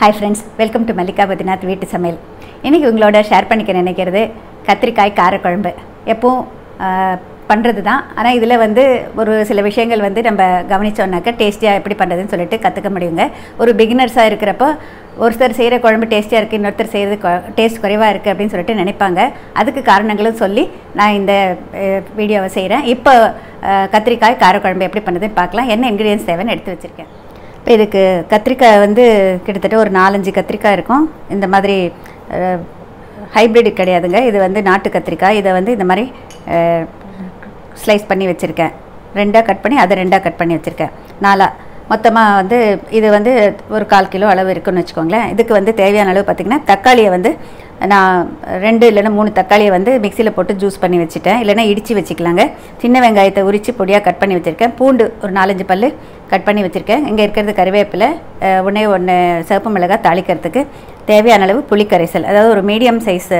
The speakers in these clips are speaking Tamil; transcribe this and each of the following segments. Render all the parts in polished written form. Hi friends, welcome to Mallika Badrinath Veetu Samayal. Today we will share Kathirikai Kara Kulambu. We will taste it. இதுக்கு கத்திரிக்காய் வந்து கிட்டத்தட்ட ஒரு 4-5 கத்திரிக்காய் இருக்கும். இந்த மாதிரி ஹைபிரிட் கிடையாதுங்க. இது வந்து நாட்டு கத்திரிக்காய். இத வந்து இந்த மாதிரி ஸ்லைஸ் பண்ணி வச்சிருக்கேன். ரெண்டா கட் பண்ணி அத ரெண்டா கட் பண்ணி வச்சிருக்கேன். நாலா மொத்தமா வந்து இது வந்து ஒரு 1/4 கிலோ அளவு இருக்குன்னு வெச்சுக்கோங்களே. இதுக்கு வந்து தேவையான அளவு பாத்தீங்கன்னா தக்காளியை வந்து நான் 2 இல்லனா 3 தக்காளியை வந்து மிக்ஸில போட்டு ஜூஸ் பண்ணி வச்சிட்டேன். இல்லனா இடிச்சி வெச்சுக்கலாங்க. சின்ன வெங்காயத்தை உரிச்சி பொடியா கட் பண்ணி வச்சிருக்கேன். பூண்டு ஒரு 4-5 பல்லு கட் பண்ணி வச்சிருக்கேன். இங்க இருக்குது கறிவேப்பிலை, ஒண்ணே சிவப்பு மிளகாய் தாளிக்கிறதுக்கு தேவையான அளவு புளி கரைசல். அதாவது ஒரு மீடியம் சைஸ்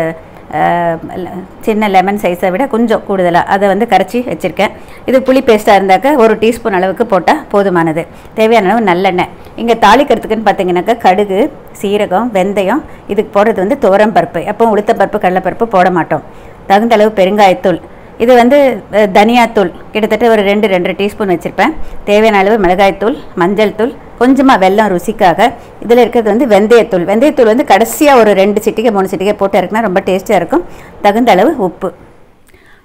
சின்ன லெமன் சைஸை விட கொஞ்சம் கூடுதலா அத வந்து கரைச்சி வச்சிருக்கேன். இது புளி பேஸ்டா இருந்தாக்க 1 டீஸ்பூன் அளவுக்கு போட்டா போதுமானது. தேவையான அளவு நல்லெண்ணெய். இங்க தாளிக்கிறதுக்குன்னு பாத்தீங்கன்னாக்க கடுகு, சீரகம், வெந்தயம், இதுக்கு போடுறது வந்து துவரம் பருப்பு. அப்போ உளுத்த பருப்பு, கடலை பருப்பு போட மாட்டோம். தகுந்த அளவு பெருங்காயத்தூள். இது வந்து தனியா தூள். கிட்டத்தட்ட ஒரு 2-2.5 டீஸ்பூன் வெச்சிருப்பேன். தேவையான அளவு மிளகாய் தூள், மஞ்சள் தூள், கொஞ்சமா வெல்லம் ருசிக்காக. இதுல இருக்குது வந்து வெந்தயத்தூள். வெந்தயத்தூள் வந்து கடைசியா ஒரு 2 சிட்டிகை 3 சிட்டிகை போட்டு அரைக்கினா ரொம்ப டேஸ்டியா இருக்கும். தகுந்த அளவு உப்பு.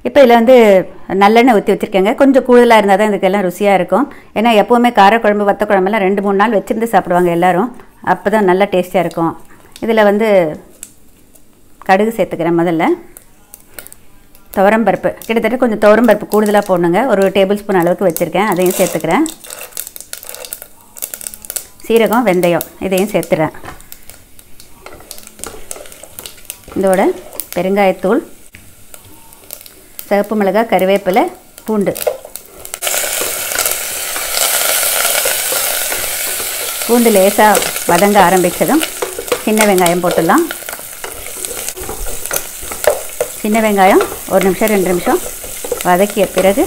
இப்போ இதல வந்து நல்லெண்ணெய் ஊத்தி வச்சிருக்கேங்க. கொஞ்சம் கூடுதலா இருந்தா தான் இதெல்லாம் ருசியா இருக்கும். ஏன்னா எப்பவுமே கார குழம்பு, வத்த குழம்பு எல்லாம் 2-3 நாள் வெச்சிருந்து சாப்பிடுவாங்க எல்லாரும். அப்பதான் நல்ல டேஸ்டியா இருக்கும். இதல வந்து கடுகு சேர்த்துக்கிறேன். முதல்ல துவரம்பருப்பு. கிட்டத்தட்ட கொஞ்சம் துவரம்பருப்பு கூடுதலா போடுங்க. ஒரு டேபிள் ஸ்பூன் அளவுக்கு வெச்சிருக்கேன். அதையும் சேர்த்துக்கிறேன். சீரகம், வெந்தயம் இதையும் சேர்த்துறேன். இதோட பெருங்காயத்தூள், சிவப்பு மிளகாய், கறிவேப்பிலை, பூண்டு. பூண்டு லேசா வதங்க ஆரம்பிச்சதும் சின்ன வெங்காயம் போட்டுடலாம். சின்ன வெங்காயம் ஒரு 1-2 நிமிஷம் வதக்கிய பிறகு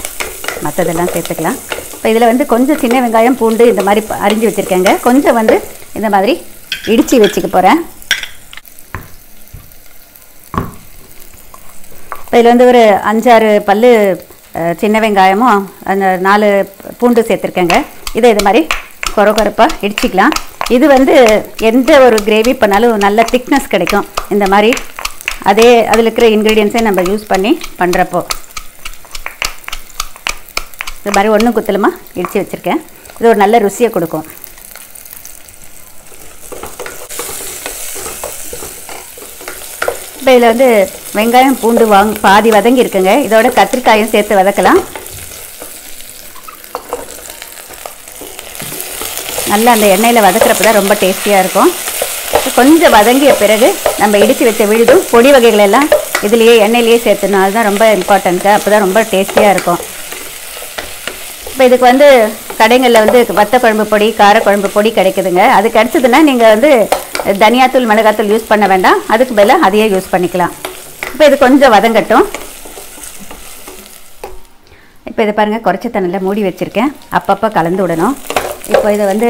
மற்றதெல்லாம் சேர்த்துக்கலாம். இப்போ இதில் வந்து கொஞ்சம் சின்ன வெங்காயம், பூண்டு இந்த மாதிரி அரிஞ்சு வச்சிருக்கேங்க. கொஞ்சம் வந்து இந்த மாதிரி இடிச்சி வச்சுக்க போகிறேன். இப்போ இதில் வந்து ஒரு 5-6 பல்லு சின்ன வெங்காயமும் அந்த 4 பூண்டு சேர்த்துருக்கேங்க. இதை இது மாதிரி கொரகொரப்பாக இடிச்சிக்கலாம். இது வந்து எந்த ஒரு கிரேவி பண்ணாலும் நல்ல திக்னஸ் கிடைக்கும். இந்த மாதிரி அதே அதில் இருக்கிற இன்க்ரீடியன்ஸை நம்ம யூஸ் பண்ணி பண்ணுறப்போ இது மாதிரி ஒன்றும் குத்தலமா இடித்து வச்சுருக்கேன். இது ஒரு நல்ல ருசியை கொடுக்கும். இப்போ இதில் வந்து வெங்காயம் பூண்டு பாதி வதங்கி இருக்குங்க. இதோட கத்திரிக்காயும் சேர்த்து வதக்கலாம். நல்லா அந்த எண்ணெயில் வதக்கிறப்ப தான் ரொம்ப டேஸ்டியாக இருக்கும். கொஞ்சம் வதங்கிய பிறகு நம்ம இடித்து வச்ச விழுதும் பொடி வகைகள் எல்லாம் இதுலேயே எண்ணெயிலேயே சேர்த்துணும். அதுதான் ரொம்ப இம்பார்ட்டன்ட்டு. அப்போ தான் ரொம்ப டேஸ்டியாக இருக்கும். இப்போ இதுக்கு வந்து கடைங்களில் வந்து வத்த குழம்பு பொடி, கார குழம்பு பொடி கிடைக்குதுங்க. அது கிடச்சிதுன்னா நீங்கள் வந்து தனியாத்தூள், மிளகாத்தூள் யூஸ் பண்ண வேண்டாம். அதுக்கு பதிலாக அதையே யூஸ் பண்ணிக்கலாம். இப்போ இது கொஞ்சம் வதங்கட்டும். இப்போ இதை பாருங்கள், குறைச்ச தண்ணியில் மூடி வச்சுருக்கேன். அப்பப்போ கலந்து விடணும். இப்போ இதை வந்து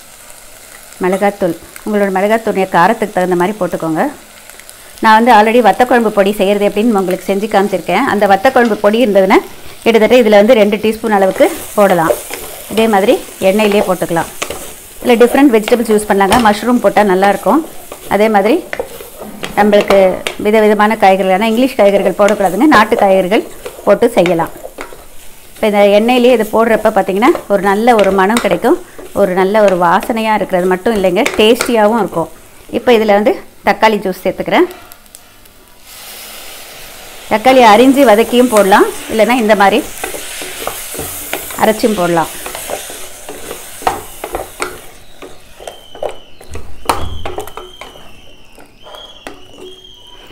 மிளகாத்தூள். உங்களோட மிளகாத்தூளுடைய காரத்துக்கு தகுந்த மாதிரி போட்டுக்கோங்க. நான் வந்து ஆல்ரெடி வத்த குழம்பு பொடி செய்கிறது அப்படின்னு உங்களுக்கு செஞ்சு காமிச்சிருக்கேன். அந்த வத்த குழம்பு பொடி இருந்ததுன்னா கிட்டத்தட்ட இதில் வந்து 2 டீஸ்பூன் அளவுக்கு போடலாம். இதே மாதிரி எண்ணெயிலே போட்டுக்கலாம். இல்லை டிஃப்ரெண்ட் வெஜிடபிள்ஸ் யூஸ் பண்ணலாங்க. மஷ்ரூம் போட்டால் நல்லாயிருக்கும். அதே மாதிரி நம்மளுக்கு விதவிதமான காய்கறிகள், ஆனால் இங்கிலீஷ் காய்கறிகள் போடக்கூடாதுங்க, நாட்டு காய்கறிகள் போட்டு செய்யலாம். இப்போ இந்த எண்ணெயிலே இது போடுறப்ப பார்த்திங்கன்னா ஒரு நல்ல ஒரு மனம் கிடைக்கும். ஒரு நல்ல ஒரு வாசனையாக இருக்கிறது மட்டும் இல்லைங்க, டேஸ்டியாகவும் இருக்கும். இப்போ இதில் வந்து தக்காளி ஜூஸ் சேர்த்துக்கிறேன். தக்காளி அரிஞ்சு வதக்கியும் போடலாம், இல்லைன்னா இந்த மாதிரி அரைச்சும் போடலாம்.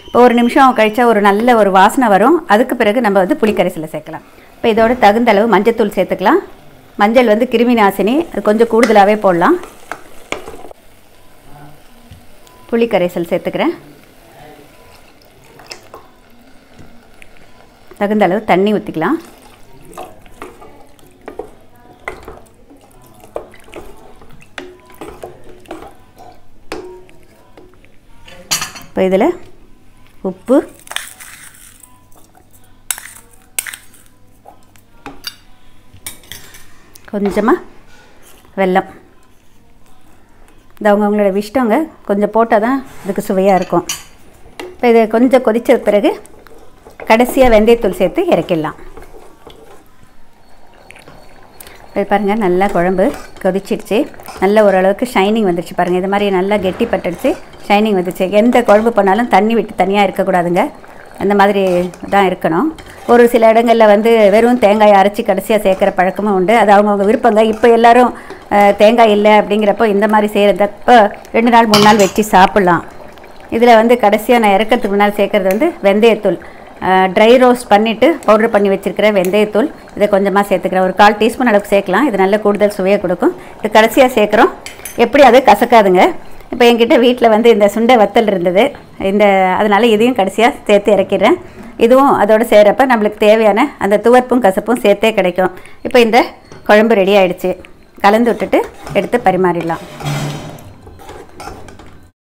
இப்போ ஒரு நிமிஷம் கழிச்சா ஒரு நல்ல ஒரு வாசனை வரும். அதுக்கு பிறகு நம்ம வந்து புளிக்கரைசலை சேர்க்கலாம். இப்போ இதோட தகுந்த அளவு மஞ்சத்தூள் சேர்த்துக்கலாம். மஞ்சள் வந்து கிருமி நாசினி, அது கொஞ்சம் கூடுதலாகவே போடலாம். புளிக்கரைசல் சேர்த்துக்கிறேன். தகுந்த அளவு தண்ணி ஊற்றிக்கலாம். இப்போ இதில் உப்பு, கொஞ்சமாக வெல்லம், இது அவங்கவுங்களோட விஷ்டவங்க கொஞ்சம் போட்டால் தான் இதுக்கு சுவையாக இருக்கும். இப்போ இது கொஞ்சம் கொதித்த பிறகு கடைசியாக வெந்தயத்தூள் சேர்த்து இறக்கிடலாம். இப்போ பாருங்கள், நல்லா குழம்பு கொதிச்சிடுச்சு. நல்ல ஓரளவுக்கு ஷைனிங் வந்துடுச்சு. பாருங்கள், இது மாதிரி நல்லா கெட்டி பட்டுடுச்சு, ஷைனிங் வந்துடுச்சு. எந்த குழம்பு பண்ணாலும் தண்ணி விட்டு தனியாக இருக்கக்கூடாதுங்க, அந்த மாதிரி தான் இருக்கணும். ஒரு சில இடங்களில் வந்து வெறும் தேங்காயை அரைச்சி கடைசியாக சேர்க்குற பழக்கமும் உண்டு, அது அவங்கவுங்க விருப்பங்க. இப்போ எல்லோரும் தேங்காய் இல்லை அப்படிங்கிறப்போ இந்த மாதிரி செய்கிறதப்போ 2 நாள் 3 நாள் வச்சு சாப்பிட்லாம். இதில் வந்து கடைசியாக நான் இறக்கிறதுக்கு முன்னால் சேர்க்குறது வந்து வெந்தயத்தூள். ட்ரை ரோஸ்ட் பண்ணிவிட்டு பவுடர் பண்ணி வச்சுருக்கிற வெந்தயத்தூள் இதை கொஞ்சமாக சேர்த்துக்கிறேன். ஒரு 1/4 டீஸ்பூன் அளவுக்கு சேர்க்கலாம். இது நல்ல கூடுதல் சுவையை கொடுக்கும். இது கடைசியாக சேர்க்குறோம், எப்படி அது கசக்காதுங்க. இப்போ என்கிட்ட வீட்டில் வந்து இந்த சுண்டை வத்தல் இருந்தது, அதனால் இதையும் கடைசியாக சேர்த்து இறக்கிடுறேன். இதுவும் அதோடு சேர்கிறப்ப நம்மளுக்கு தேவையான அந்த துவர்ப்பும் கசப்பும் சேர்த்தே கிடைக்கும். இப்போ இந்த குழம்பு ரெடி ஆகிடுச்சு. கலந்து விட்டுட்டு எடுத்து பரிமாறிடலாம்.